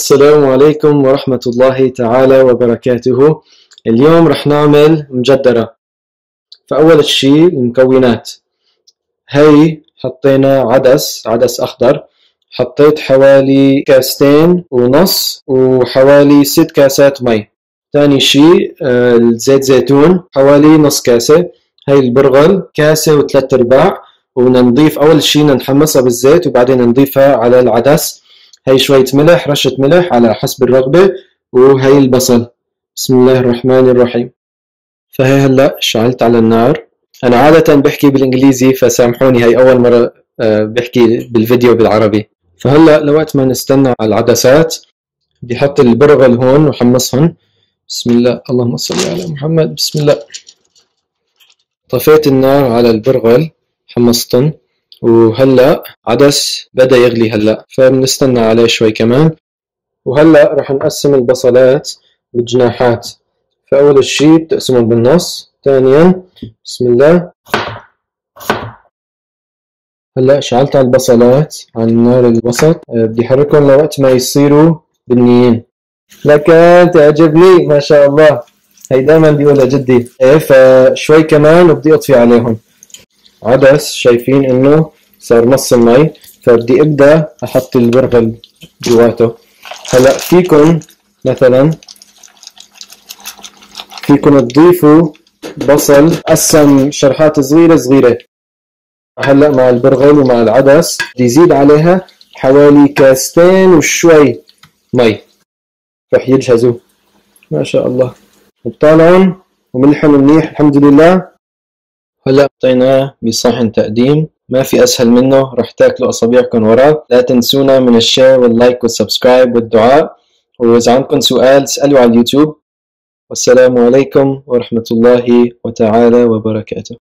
السلام عليكم ورحمة الله تعالى وبركاته. اليوم رح نعمل مجدرة. فأول شي المكونات هاي، حطينا عدس أخضر، حطيت حوالي 2.5 كاسات وحوالي 6 كاسات مي. تاني شي زيت زيتون حوالي 0.5 كاسة. هاي البرغل 1.25 كاسة، وبدنا نضيف أول شي نحمصها بالزيت وبعدين نضيفها على العدس. هاي شوية ملح، رشة ملح على حسب الرغبة، وهي البصل. بسم الله الرحمن الرحيم. فهي هلا شعلت على النار. أنا عادة بحكي بالإنجليزي فسامحوني، هاي أول مرة بحكي بالفيديو بالعربي. فهلا لوقت ما نستنى على العدسات بدي أحط البرغل هون وحمصهن. بسم الله، اللهم صل على محمد. بسم الله. طفيت النار على البرغل، حمصتن، وهلا عدس بدا يغلي هلا، فبنستنى عليه شوي كمان. وهلا رح نقسم البصلات بالجناحات. فاول شي بتقسمهم بالنص. ثانيا بسم الله. هلا شعلت على البصلات على النار الوسط، بدي احركهم لوقت ما يصيروا بنيين. لكن تعجبني ما شاء الله، هي دائما بيقولها جدي. ايه، فشوي كمان وبدي اطفي عليهم. عدس شايفين انه صار نص المي، فبدي ابدا احط البرغل جواته. هلا فيكم مثلا تضيفوا بصل قسم شرحات صغيره صغيره. هلا مع البرغل ومع العدس بدي يزيد عليها حوالي 2.5 كاسة مي. رح يجهزوا ما شاء الله. وبطالعهم وملحهم منيح الحمد لله. هلا حطيناه بصحن تقديم، ما في اسهل منه، رح تاكلوا اصابعكم وراه. لا تنسونا من الشير واللايك والسبسكرايب والدعاء، واذا عندكم سؤال اسالوا على اليوتيوب. والسلام عليكم ورحمة الله وتعالى وبركاته.